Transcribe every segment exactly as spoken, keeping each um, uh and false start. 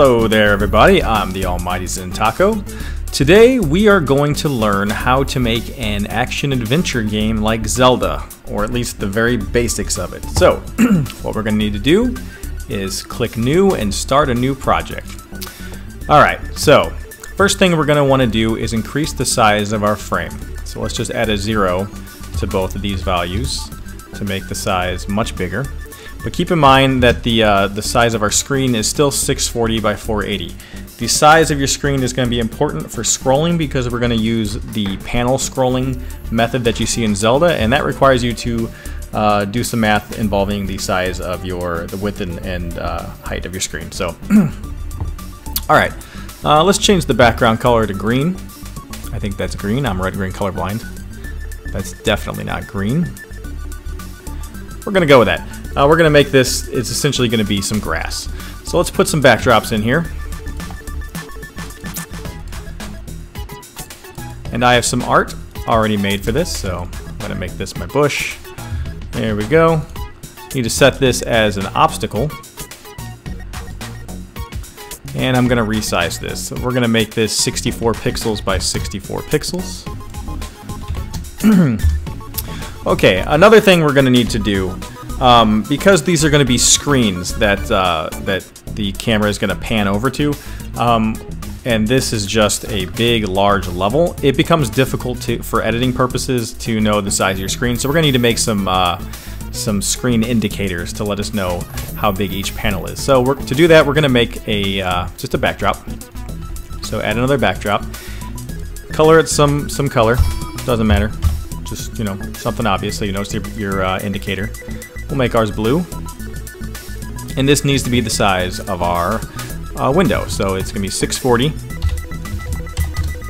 Hello there everybody, I'm the Almighty Zentaco. Today we are going to learn how to make an action-adventure game like Zelda, or at least the very basics of it. So, what we're going to need to do is click New and start a new project. Alright, so first thing we're going to want to do is increase the size of our frame. So let's just add a zero to both of these values to make the size much bigger. But keep in mind that the uh, the size of our screen is still six forty by four eighty. The size of your screen is going to be important for scrolling because we're going to use the panel scrolling method that you see in Zelda, and that requires you to uh, do some math involving the size of your the width and, and uh, height of your screen. So, all right, uh, let's change the background color to green. I think that's green. I'm red-green colorblind. That's definitely not green. We're going to go with that. Uh, we're going to make this, it's essentially going to be some grass. So let's put some backdrops in here. And I have some art already made for this, so I'm going to make this my bush. There we go. Need to set this as an obstacle. And I'm going to resize this. So we're going to make this sixty-four pixels by sixty-four pixels. Okay, another thing we're going to need to do, um, because these are going to be screens that uh, that the camera is going to pan over to, um, and this is just a big, large level, it becomes difficult to, for editing purposes to know the size of your screen, so we're going to need to make some uh, some screen indicators to let us know how big each panel is. So we're, to do that, we're going to make a uh, just a backdrop. So add another backdrop. Color it some, some color, doesn't matter. Just, you know, something obvious so you notice your, your uh, indicator. We'll make ours blue. And this needs to be the size of our uh, window. So it's going to be six forty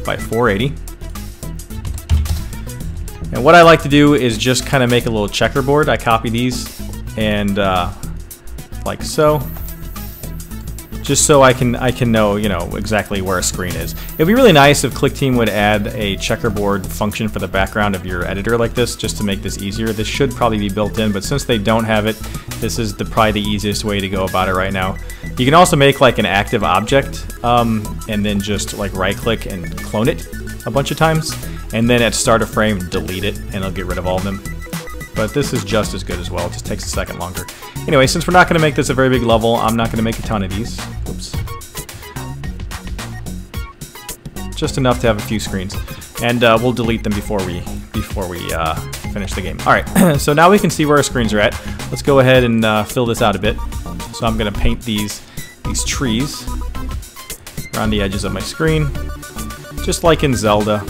by four eighty. And what I like to do is just kind of make a little checkerboard. I copy these and uh, like so. Just so I can I can know, you know, exactly where a screen is. It'd be really nice if Clickteam would add a checkerboard function for the background of your editor like this, just to make this easier. This should probably be built in, but since they don't have it, this is the probably the easiest way to go about it right now. You can also make like an active object, um, and then just like right-click and clone it a bunch of times, and then at start of frame, delete it, and it'll get rid of all of them. But this is just as good as well. It just takes a second longer. Anyway, since we're not going to make this a very big level, I'm not going to make a ton of these. Oops. Just enough to have a few screens, and uh, we'll delete them before we before we uh, finish the game. All right. So now we can see where our screens are at. Let's go ahead and uh, fill this out a bit. So I'm going to paint these these trees around the edges of my screen, just like in Zelda.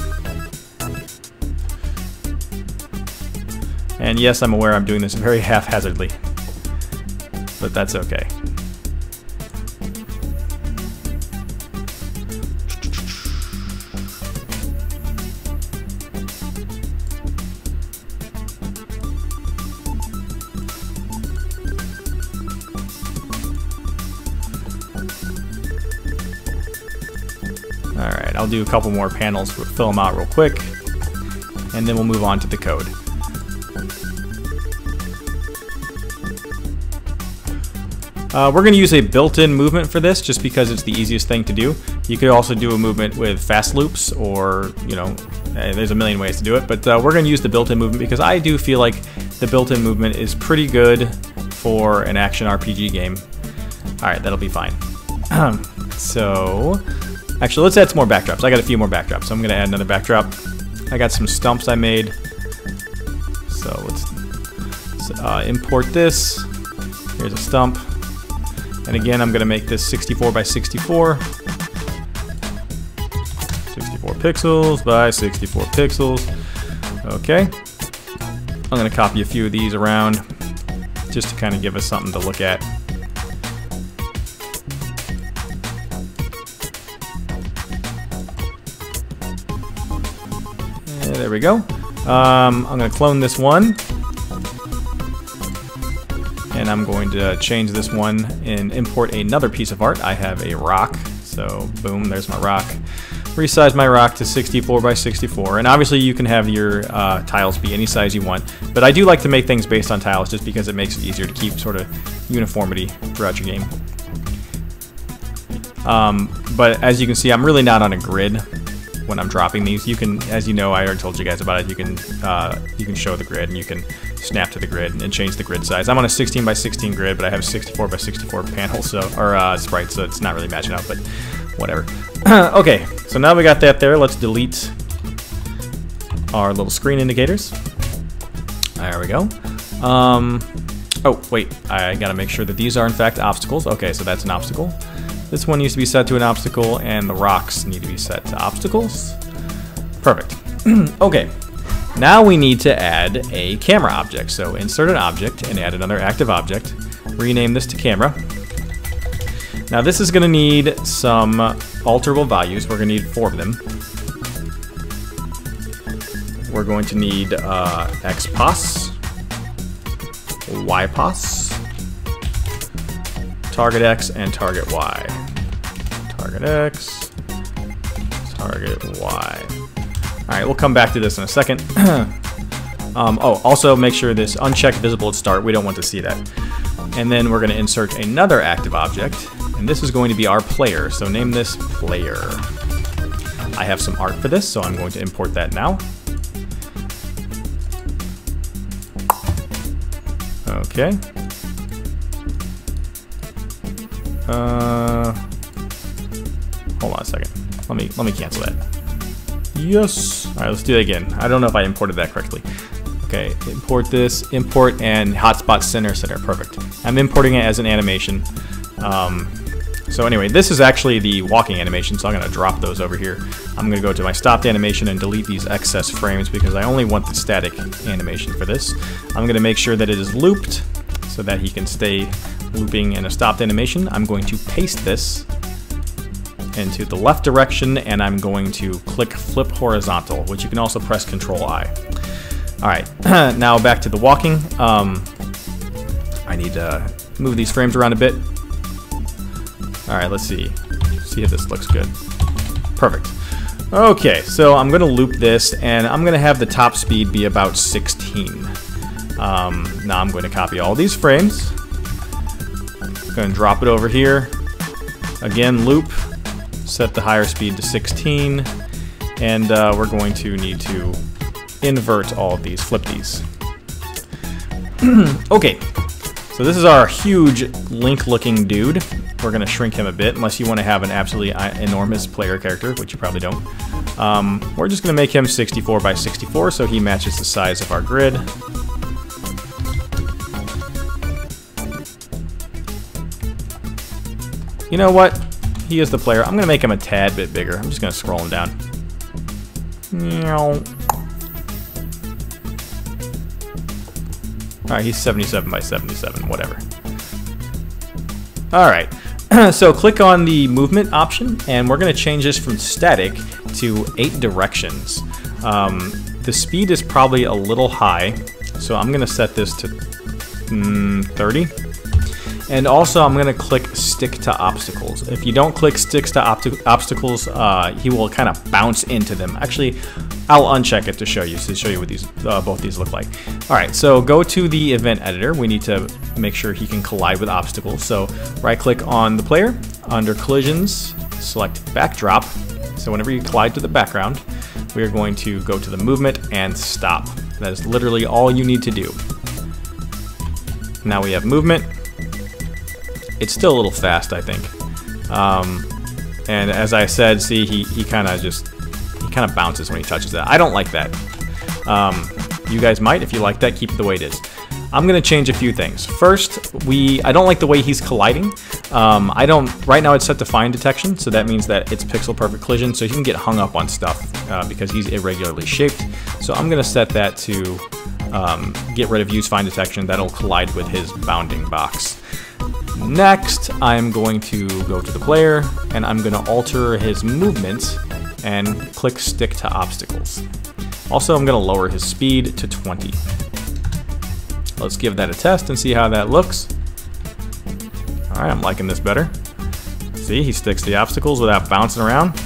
And yes, I'm aware I'm doing this very haphazardly, but that's okay. All right, I'll do a couple more panels, we'll fill them out real quick, and then we'll move on to the code. Uh, we're going to use a built-in movement for this just because it's the easiest thing to do. You could also do a movement with fast loops or, you know, there's a million ways to do it. But uh, we're going to use the built-in movement because I do feel like the built-in movement is pretty good for an action R P G game. All right, that'll be fine. So, actually, let's add some more backdrops. I got a few more backdrops, so I'm going to add another backdrop. I got some stumps I made. So let's uh, import this. Here's a stump. And again, I'm going to make this sixty-four by sixty-four, sixty-four pixels by sixty-four pixels. Okay, I'm going to copy a few of these around just to kind of give us something to look at. And there we go. Um, I'm going to clone this one. And I'm going to change this one and import another piece of art. I have a rock, so boom, there's my rock. Resize my rock to sixty-four by sixty-four, and obviously you can have your uh, tiles be any size you want, but I do like to make things based on tiles just because it makes it easier to keep sort of uniformity throughout your game. Um, but as you can see, I'm really not on a grid when I'm dropping these. You can, as you know, I already told you guys about it, you can uh, you can show the grid and you can snap to the grid and change the grid size. I'm on a sixteen by sixteen grid, but I have sixty-four by sixty-four panel, so, or uh, sprites, so it's not really matching up, but whatever. Okay, so now we got that there. Let's delete our little screen indicators. There we go. Um, oh, wait, I gotta make sure that these are in fact obstacles. Okay, so that's an obstacle. This one needs to be set to an obstacle, and the rocks need to be set to obstacles. Perfect. Okay, now we need to add a camera object. So insert an object and add another active object. Rename this to camera. Now this is gonna need some alterable values. We're gonna need four of them. We're going to need uh, X P O S, Y P O S, target X, and target Y. Target X, target Y. All right, we'll come back to this in a second. um, oh, also make sure this unchecked visible at start. We don't want to see that. And then we're gonna insert another active object, and this is going to be our player. So name this player. I have some art for this, so I'm going to import that now. Okay. Uh, hold on a second. Let me let me cancel that. Yes. All right, let's do that again. I don't know if I imported that correctly. Okay, import this, import and hotspot center center. Perfect. I'm importing it as an animation. Um, so anyway, this is actually the walking animation. So I'm gonna drop those over here. I'm gonna go to my stopped animation and delete these excess frames because I only want the static animation for this. I'm gonna make sure that it is looped so that he can stay looping in a stopped animation. I'm going to paste this into the left direction, and I'm going to click flip horizontal, which you can also press Control I. All right, now back to the walking. Um, I need to move these frames around a bit. All right, let's see. See if this looks good. Perfect. Okay, so I'm gonna loop this, and I'm gonna have the top speed be about sixteen. Um, now I'm going to copy all these frames. Gonna drop it over here. Again, loop, set the higher speed to sixteen, and uh, we're going to need to invert all of these, flip these. Okay, so this is our huge link-looking dude. We're gonna shrink him a bit, unless you wanna have an absolutely enormous player character, which you probably don't. Um, we're just gonna make him sixty-four by sixty-four so he matches the size of our grid. You know what? He is the player. I'm gonna make him a tad bit bigger. I'm just gonna scroll him down. Meow. All right, he's seventy-seven by seventy-seven, whatever. All right, so click on the movement option, and we're gonna change this from static to eight directions. Um, the speed is probably a little high, so I'm gonna set this to mm, thirty. And also, I'm gonna click stick to obstacles. If you don't click sticks to obstacles, uh, he will kind of bounce into them. Actually, I'll uncheck it to show you, to show you what these uh, both these look like. All right, so go to the event editor. We need to make sure he can collide with obstacles. So right-click on the player, under collisions, select backdrop. So whenever you collide to the background, we are going to go to the movement and stop. That is literally all you need to do. Now we have movement. It's still a little fast, I think. Um, and as I said, see, he, he kind of just, he kind of bounces when he touches that. I don't like that. Um, you guys might. If you like that, keep it the way it is. I'm gonna change a few things. First, we, I don't like the way he's colliding. Um, I don't, right now it's set to fine detection, so that means that it's pixel perfect collision, so he can get hung up on stuff uh, because he's irregularly shaped. So I'm gonna set that to um, get rid of use fine detection. That'll collide with his bounding box. Next, I'm going to go to the player, and I'm going to alter his movement and click stick to obstacles. Also, I'm going to lower his speed to twenty. Let's give that a test and see how that looks. All right, I'm liking this better. See, he sticks the obstacles without bouncing around.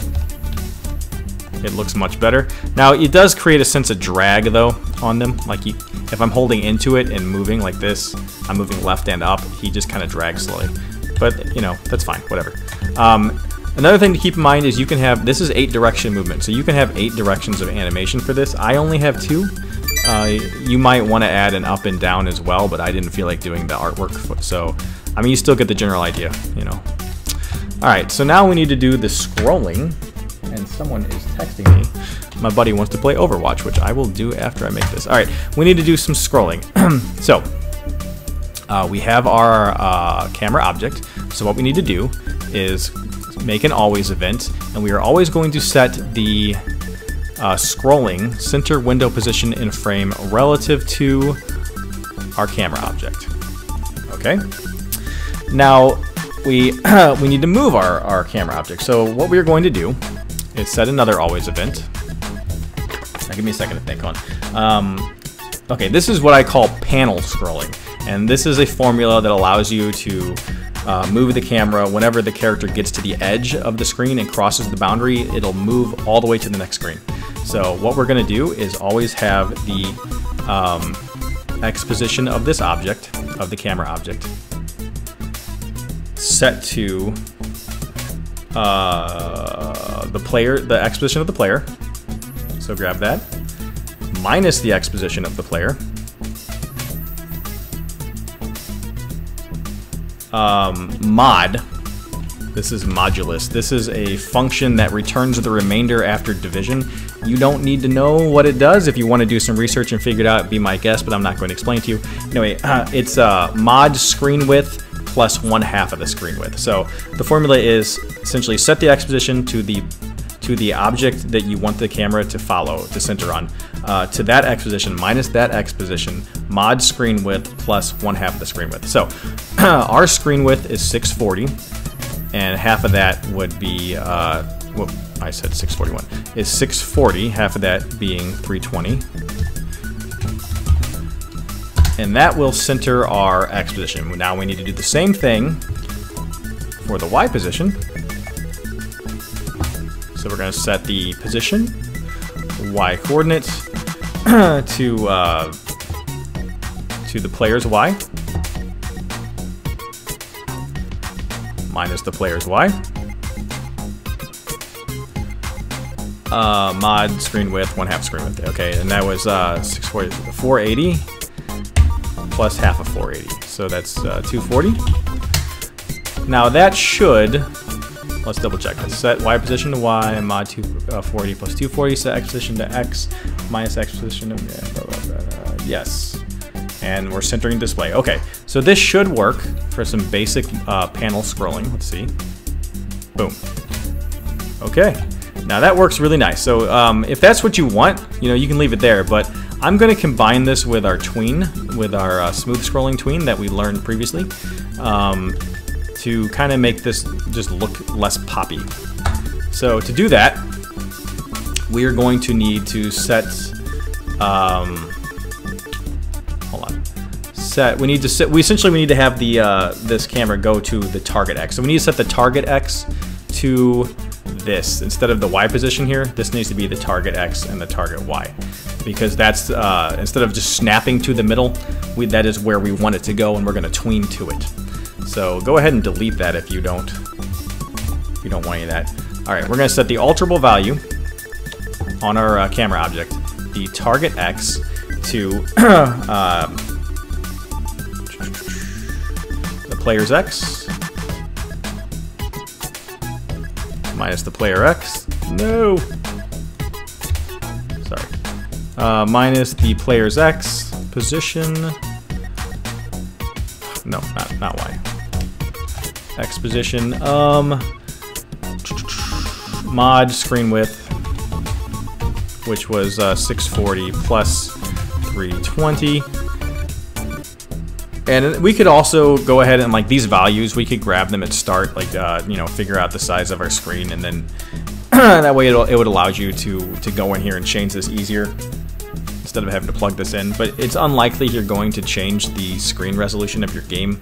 It looks much better. Now, it does create a sense of drag, though, on them. Like, you, if I'm holding into it and moving like this, I'm moving left and up, he just kind of drags slowly. But, you know, that's fine, whatever. Um, Another thing to keep in mind is you can have, this is eight direction movement, so you can have eight directions of animation for this. I only have two. Uh, you might want to add an up and down as well, but I didn't feel like doing the artwork, so, I mean, you still get the general idea, you know. Alright, so now we need to do the scrolling, and someone is texting me. My buddy wants to play Overwatch, which I will do after I make this. Alright, we need to do some scrolling. So, uh, we have our uh, camera object, so what we need to do is make an always event, and we are always going to set the uh, scrolling center window position in frame relative to our camera object. Okay. Now we we need to move our our camera object. So what we are going to do is set another always event. Now give me a second to think on. Um, okay, this is what I call panel scrolling, and this is a formula that allows you to Uh, move the camera whenever the character gets to the edge of the screen and crosses the boundary, it'll move all the way to the next screen. So what we're going to do is always have the um, X position of this object, of the camera object, set to uh, the player, the X position of the player. So grab that, minus the X position of the player. Um, mod, this is modulus. This is a function that returns the remainder after division. You don't need to know what it does. If you want to do some research and figure it out, be my guest, but I'm not going to explain to you. Anyway, uh, it's uh, mod screen width plus one half of the screen width. So the formula is essentially set the X position to the to the object that you want the camera to follow, to center on, uh, to that X position minus that X position, mod screen width plus one half of the screen width. So our screen width is six forty, and half of that would be, uh, whoop, I said six forty-one, is six forty, half of that being three twenty. And that will center our X position. Now we need to do the same thing for the Y position. So we're going to set the position, Y coordinate, to uh, to the player's Y, minus the player's Y, uh, mod screen width, one half screen width, okay, and that was uh, four eighty plus half of four eighty, so that's uh, two forty. Now that should... Let's double check this. Set Y position to Y, mod two forty plus two forty, set X position to X, minus X position to, blah, blah, blah, blah. Yes. And we're centering display. Okay, so this should work for some basic uh, panel scrolling. Let's see. Boom. Okay, now that works really nice. So um, if that's what you want, you know, you can leave it there, but I'm gonna combine this with our tween, with our uh, smooth scrolling tween that we learned previously. Um, to kind of make this just look less poppy. So to do that, we are going to need to set, um, hold on, set, we need to set, we essentially we need to have the, uh, this camera go to the target X. So we need to set the target X to this. Instead of the Y position here, this needs to be the target X and the target Y. Because that's, uh, instead of just snapping to the middle, we, that is where we want it to go, and we're gonna tween to it. So go ahead and delete that if you don't if you don't want any of that. All right, we're going to set the alterable value on our uh, camera object, the target X, to um, the player's X minus the player X. No, sorry, uh, minus the player's X position. No, not not Y. X position, um, mod screen width, which was uh, six forty plus three twenty. And we could also go ahead and, like, these values, we could grab them at start, like, uh, you know, figure out the size of our screen, and then that way it'll, it would allow you to, to go in here and change this easier instead of having to plug this in. But it's unlikely you're going to change the screen resolution of your game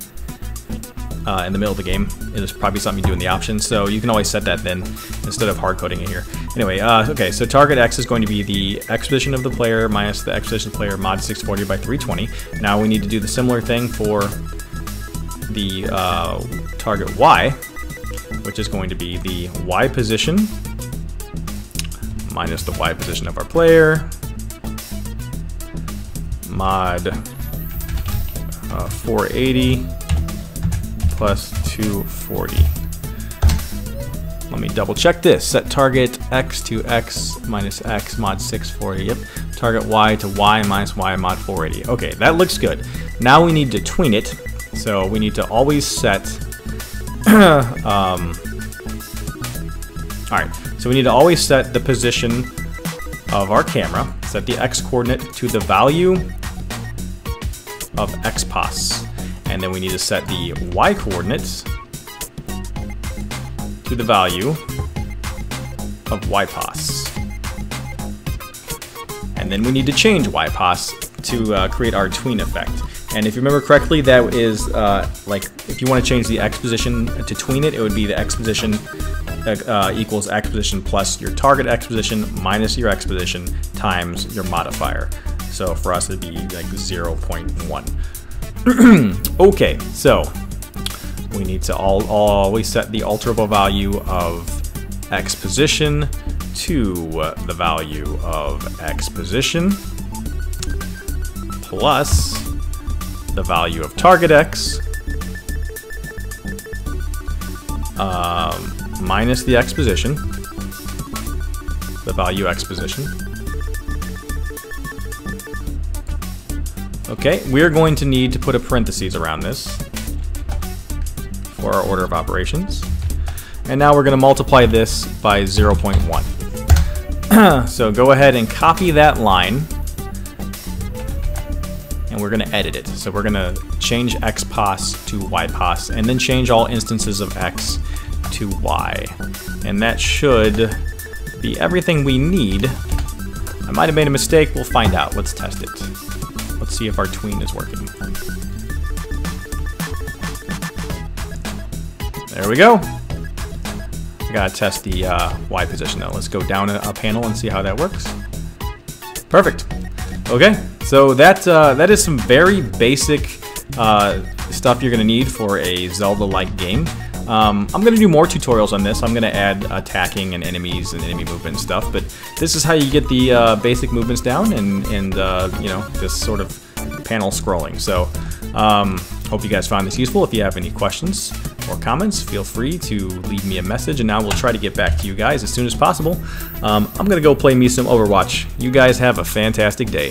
Uh, in the middle of the game. It is probably something you do in the options, so you can always set that then instead of hard coding it here. Anyway, uh, okay, so target X is going to be the X position of the player minus the X position of the player mod six forty by three twenty. Now we need to do the similar thing for the uh, target Y, which is going to be the Y position minus the Y position of our player, mod uh, four eighty plus two forty. Let me double check this. Set target X to X minus X mod six forty. Yep. Target Y to Y minus Y mod four eighty. Okay, that looks good. Now we need to tween it. So we need to always set. um, all right. So we need to always set the position of our camera. Set the X coordinate to the value of X P O S. And then we need to set the Y coordinates to the value of Y P O S. And then we need to change Y P O S to uh, create our tween effect. And if you remember correctly, that is uh, like if you want to change the X position to tween it, it would be the X position uh, equals X position plus your target X position minus your X position times your modifier. So for us, it'd be like zero point one. Okay, so we need to all, always set the alterable value of X position to the value of X position plus the value of target X um, minus the X position, the value X position. Okay, we're going to need to put a parentheses around this for our order of operations. And now we're going to multiply this by zero point one. So go ahead and copy that line, and we're going to edit it. So we're going to change X P O S to Y P O S, and then change all instances of X to Y. And that should be everything we need. I might have made a mistake. We'll find out. Let's test it. Let's see if our tween is working. There we go. I gotta test the uh, Y position though. Let's go down a, a panel and see how that works. Perfect. Okay, so that uh, that is some very basic uh, stuff you're gonna need for a Zelda-like game. Um, I'm gonna do more tutorials on this. I'm gonna add attacking and enemies and enemy movement and stuff. But this is how you get the uh, basic movements down and and uh, you know, this sort of panel scrolling. So um, hope you guys found this useful. If you have any questions or comments, feel free to leave me a message, and now we'll try to get back to you guys as soon as possible. Um, I'm gonna go play me some Overwatch. You guys have a fantastic day.